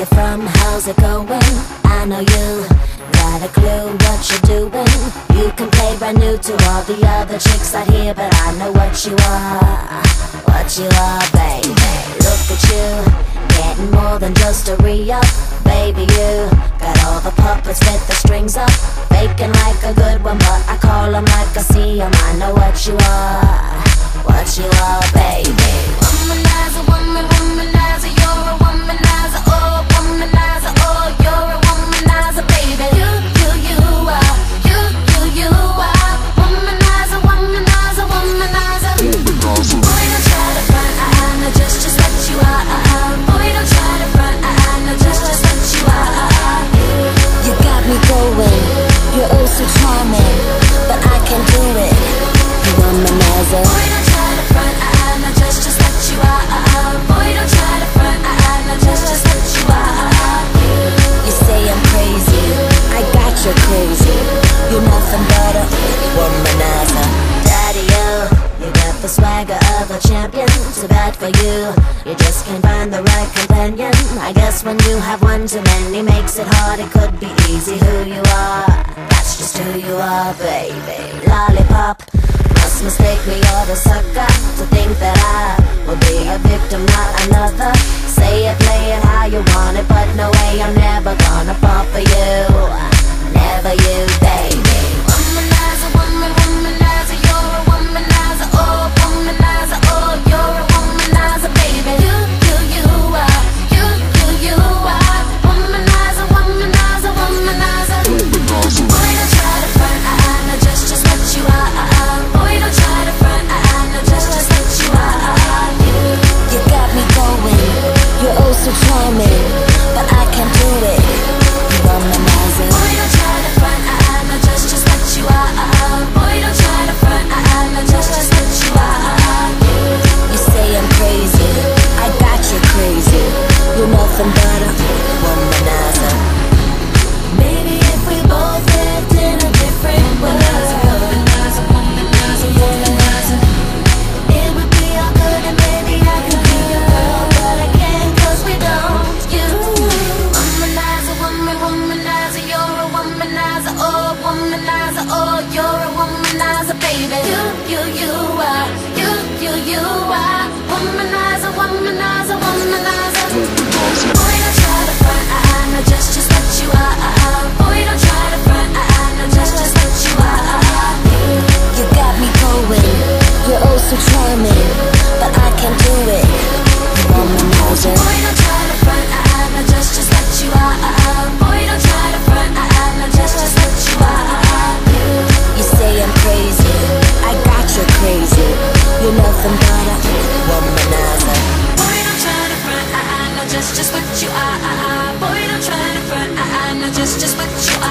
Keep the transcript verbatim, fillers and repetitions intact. you from? How's it going? I know you got a clue what you're doing. You can play brand new to all the other chicks out here, but I know what you are, what you are, baby. Look at you, getting more than just a re-up. Baby, you got all the puppets with the strings up, faking like a good one, but I call them like I see them. I know what you are, what you are, baby. Womanizer, woman, womanizer, you're a womanizer, oh, womanizer, oh, you're a womanizer, baby. You, you, you are, you, you, you are, womanizer, womanizer, womanizer. Boy, don't try to front, I, I know just, just what you are, uh, uh. Boy, don't try to front, I, I know just, just what you are, uh, uh. You got me going, you're oh so charming, but I can't do it, womanizer. Boy, don't try to front, I, I know just, just what you are, uh, uh. Boy, don't try to front, I, I know just, just what you are, uh, uh. You say I'm crazy, I got you crazy, you're nothing but a womanizer. Daddy, oh, you got the swagger of a champion, too bad for you, you just can't find the right companion. I guess when you have one too many makes it hard, it could be easy who you are. That's just who you are, baby. Lollipop, must mistake me or the sucker to think that I will be a victim, not another. Say it, play it how you want it, but no way, I'm never gonna fall for you, never you, baby. Womanizer, woman, womanizer, you're a womanizer, oh, womanizer, oh, you're a womanizer, baby. You, you, you are, you, you, you are, womanizer, womanizer, womanizer. Boy, don't try to front, I, I know just, just what you are, uh, uh. Boy, don't try to front, I, I know just, just what you are, uh, uh. You got me going, you're oh so charming, but I can't do it, womanizer. Boy, don't try to front, I, I know just, just what you are, uh, uh. Boy, don't try to front, I, I know just, just what you are, uh, uh. You say I'm crazy, I got you crazy, you're nothing but a womanizer. Maybe if we both lived in a different world, womanizer, womanizer, womanizer, it would be all good and maybe I could be your girl, but I can't 'cause we don't. You womanizer, woman, womanizer, you're a womanizer, oh, womanizer, oh, you're a womanizer, baby. You, you, you are, you, you, you are, womanizer, womanizer, womanizer. Boy, don't try to front, I, I know just just what you are, uh, uh. Boy, don't try to front, I, I know just just what you are, uh, uh. You got me going, you're oh so charming, but I can't do it, womanizer. Boy, don't try to front, I, I know just just what you are, uh, uh. Boy, don't try to front, I, I know just just what you are, uh, uh. You say I'm crazy, I got you crazy, you're nothing but a womanizer. Boy, don't try to front, I, I know just just what you are, uh, uh. Boy, don't try to front, I, I know just just what you are.